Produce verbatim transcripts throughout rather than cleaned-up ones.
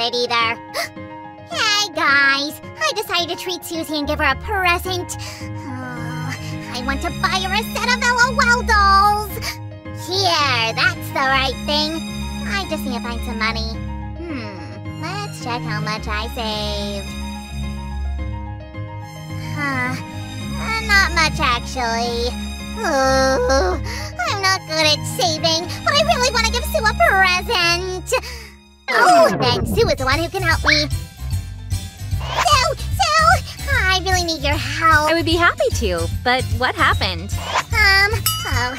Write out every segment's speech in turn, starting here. about it either. Hey guys, I decided to treat Susie and give her a present. Oh, I want to buy her a set of LOL dolls. Here, that's the right thing. I just need to find some money. Hmm, let's check how much I saved. Huh, uh, not much actually. Ooh, I'm not good at saving, but I really want to give Sue a present. Oh, then Sue is the one who can help me. Sue! Sue! I really need your help. I would be happy to, but what happened? Um, oh,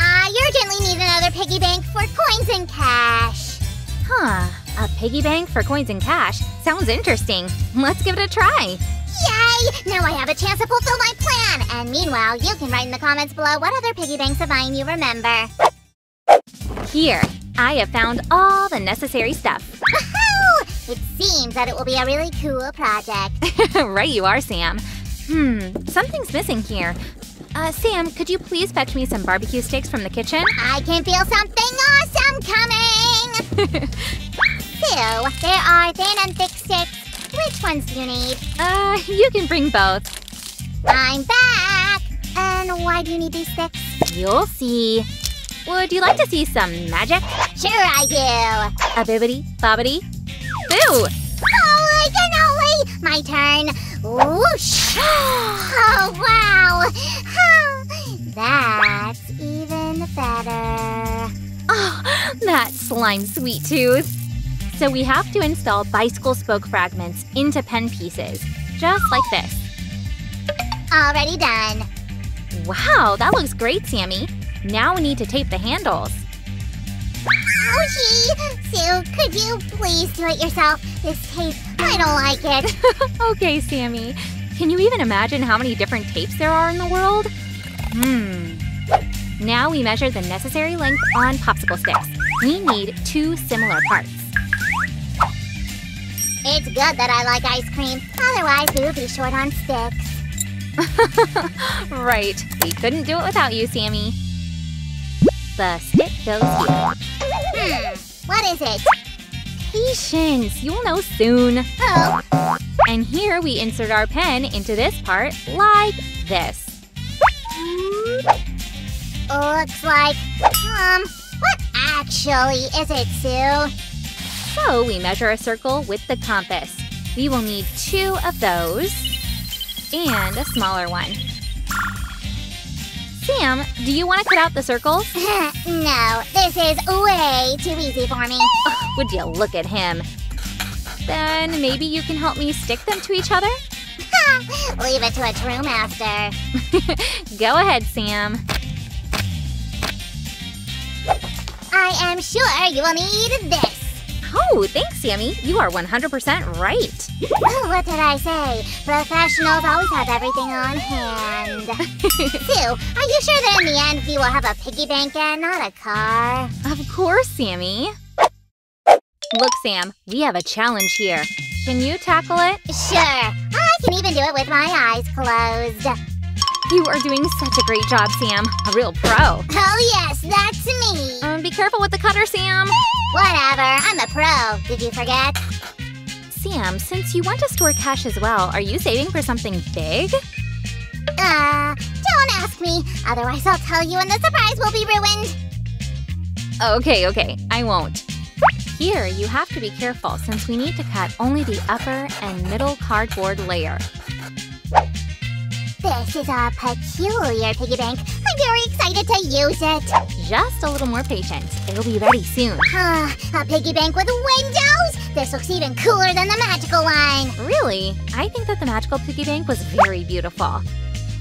I urgently need another piggy bank for coins and cash. Huh, a piggy bank for coins and cash? Sounds interesting. Let's give it a try. Yay! Now I have a chance to fulfill my plan! And meanwhile, you can write in the comments below what other piggy banks of mine you remember. Here, I have found all the necessary stuff. Woohoo! It seems that it will be a really cool project. Right you are, Sam. Hmm, something's missing here. Uh, Sam, could you please fetch me some barbecue sticks from the kitchen? I can feel something awesome coming! So, there are thin and thick sticks. Which ones do you need? Uh, you can bring both. I'm back! And why do you need these sticks? You'll see. Would you like to see some magic? Sure I do! A bibbity bobbity boo! Holy cannoli! My turn! Whoosh! Oh, wow! Oh, that's even better. Oh, that slime sweet tooth. So we have to install bicycle spoke fragments into pen pieces, just like this. Already done. Wow, that looks great, Sammy. Now we need to tape the handles. Ouchie! Sue, could you please do it yourself? This tape, I don't like it. Okay, Sammy. Can you even imagine how many different tapes there are in the world? Hmm. Now we measure the necessary length on popsicle sticks. We need two similar parts. It's good that I like ice cream, otherwise we would be short on sticks. Right, we couldn't do it without you, Sammy. The stick goes here. Hmm, what is it? Patience, you'll know soon. Oh. And here we insert our pen into this part like this. Looks like, um, what actually is it, Sue? So we measure a circle with the compass. We will need two of those and a smaller one. Sam, do you want to cut out the circles? No, this is way too easy for me. Oh, would you look at him? Then maybe you can help me stick them to each other? Leave it to a true master. Go ahead, Sam. I am sure you will need this. Oh, thanks, Sammy. You are one hundred percent right. Oh, what did I say? Professionals always have everything on hand. Sue, are you sure that in the end we will have a piggy bank and not a car? Of course, Sammy. Look, Sam, we have a challenge here. Can you tackle it? Sure. I can even do it with my eyes closed. You are doing such a great job, Sam. A real pro. Oh, yes, that's me. Um, be careful with the cutter, Sam. Whatever, I'm a pro. Did you forget? Sam, since you want to store cash as well, are you saving for something big? Uh, don't ask me. Otherwise, I'll tell you and the surprise will be ruined. Okay, okay, I won't. Here, you have to be careful since we need to cut only the upper and middle cardboard layer. This is a peculiar piggy bank. I'm very excited to use it. Just a little more patience. It'll be ready soon. Uh, a piggy bank with windows? This looks even cooler than the magical one. Really? I think that the magical piggy bank was very beautiful.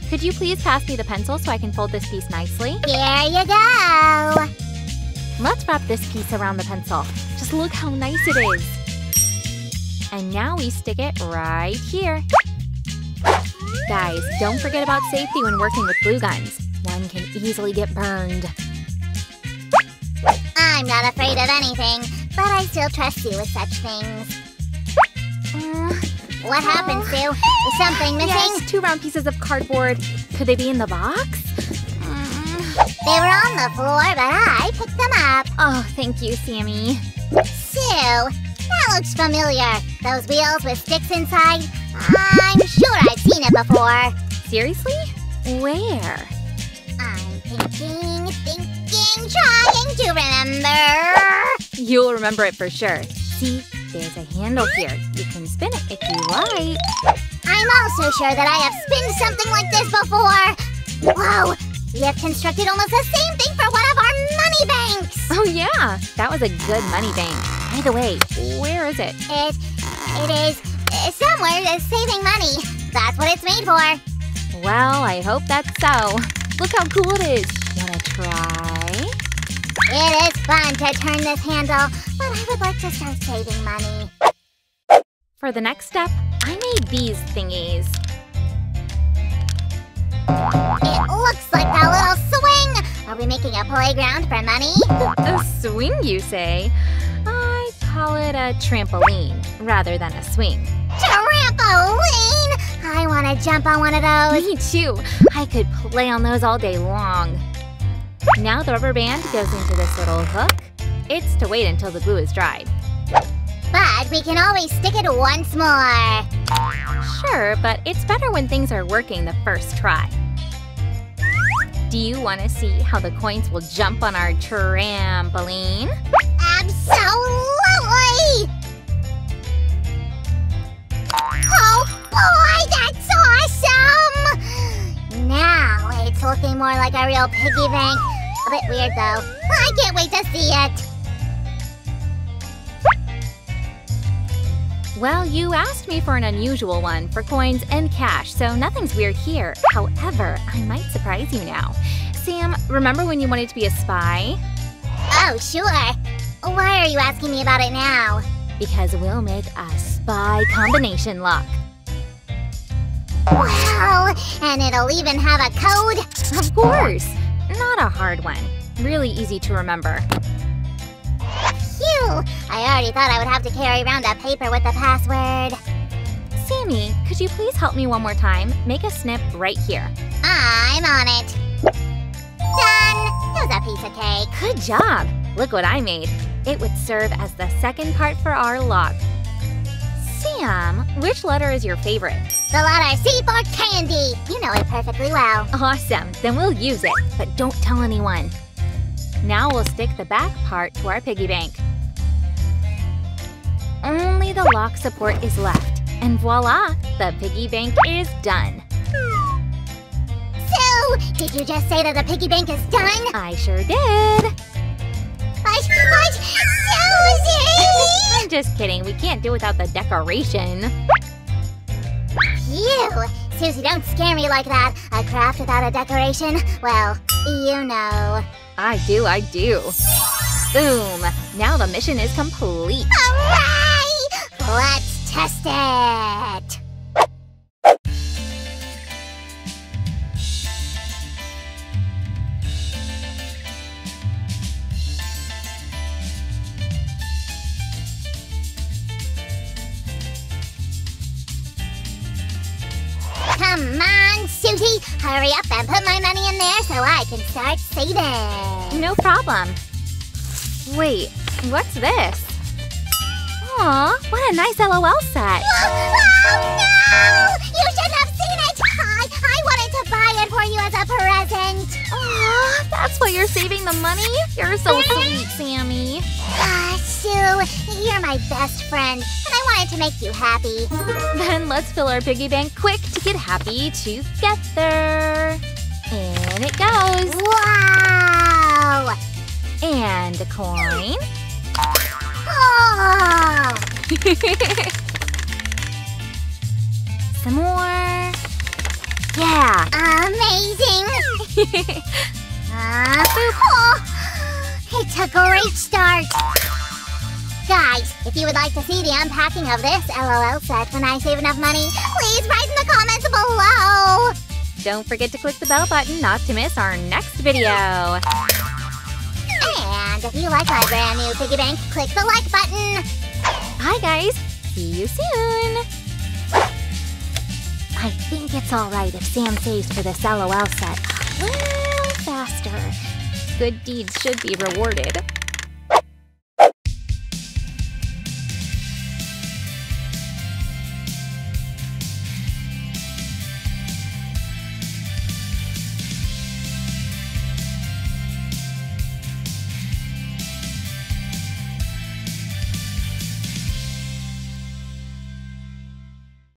Could you please pass me the pencil so I can fold this piece nicely? Here you go. Let's wrap this piece around the pencil. Just look how nice it is. And now we stick it right here. Guys, don't forget about safety when working with glue guns. One can easily get burned. I'm not afraid of anything, but I still trust you with such things. Uh, what happened, Sue? Is something missing? Yes, two round pieces of cardboard. Could they be in the box? Mm-mm. They were on the floor, but I picked them up. Oh, thank you, Sammy. Sue, that looks familiar. Those wheels with sticks inside? I'm sure I've seen it before. Seriously? Where? I'm thinking, thinking, trying to remember. You'll remember it for sure. See, there's a handle here. You can spin it if you like. I'm also sure that I have spinned something like this before. Whoa, we have constructed almost the same thing for one of our money banks. Oh yeah, that was a good money bank. By the way, where is it? It, it is somewhere that's saving money. That's what it's made for. Well, I hope that's so. Look how cool it is. Wanna try? It is fun to turn this handle, but I would like to start saving money. For the next step, I made these thingies. It looks like that little swing! Are we making a playground for money? A swing, you say? I call it a trampoline rather than a swing. Trampoline? I want to jump on one of those. Me too. I could play on those all day long. Now the rubber band goes into this little hook. It's to wait until the glue is dried. But we can always stick it once more. Sure, but it's better when things are working the first try. Do you want to see how the coins will jump on our trampoline? Absolutely! Oh boy, that's awesome! Now it's looking more like a real piggy bank. A bit weird though. I can't wait to see it. Well, you asked me for an unusual one for coins and cash, so nothing's weird here. However, I might surprise you now. Sam, remember when you wanted to be a spy? Oh, sure. Why are you asking me about it now? Because we'll make a spy combination lock. Wow! And it'll even have a code? Of course! Not a hard one. Really easy to remember. I already thought I would have to carry around a paper with the password. Sammy, could you please help me one more time? Make a snip right here. I'm on it. Done! Here's a piece of cake. Good job! Look what I made. It would serve as the second part for our lock. Sam, which letter is your favorite? The letter C for candy. You know it perfectly well. Awesome. Then we'll use it. But don't tell anyone. Now we'll stick the back part to our piggy bank. Only the lock support is left, and voila! The piggy bank is done! So, did you just say that the piggy bank is done? I sure did! But, but, Susie! I'm just kidding, we can't do without the decoration. Phew! Susie, don't scare me like that! A craft without a decoration? Well, you know. I do, I do. Boom! Now the mission is complete! Hooray! Let's test it! Come on, Susie! Hurry up and put my money in there so I can start saving! No problem. Wait, what's this? Aw, what a nice L O L set! Oh, oh no! You should have seen it! I, I wanted to buy it for you as a present! Aw, that's why you're saving the money? You're so sweet, Sammy. Ah, uh, Sue, you're my best friend, and I wanted to make you happy. Then let's fill our piggy bank quick to get happy together. In it goes! Wow! And a coin. Oh. Some more. Yeah. Amazing. uh, oh, it's a great start. Guys, if you would like to see the unpacking of this L O L set when I save enough money, please write in the comments below. Don't forget to click the bell button not to miss our next video. And if you like my brand new piggy bank, click the like button! Bye guys! See you soon! I think it's alright if Sam saves for this L O L set a little faster. Good deeds should be rewarded.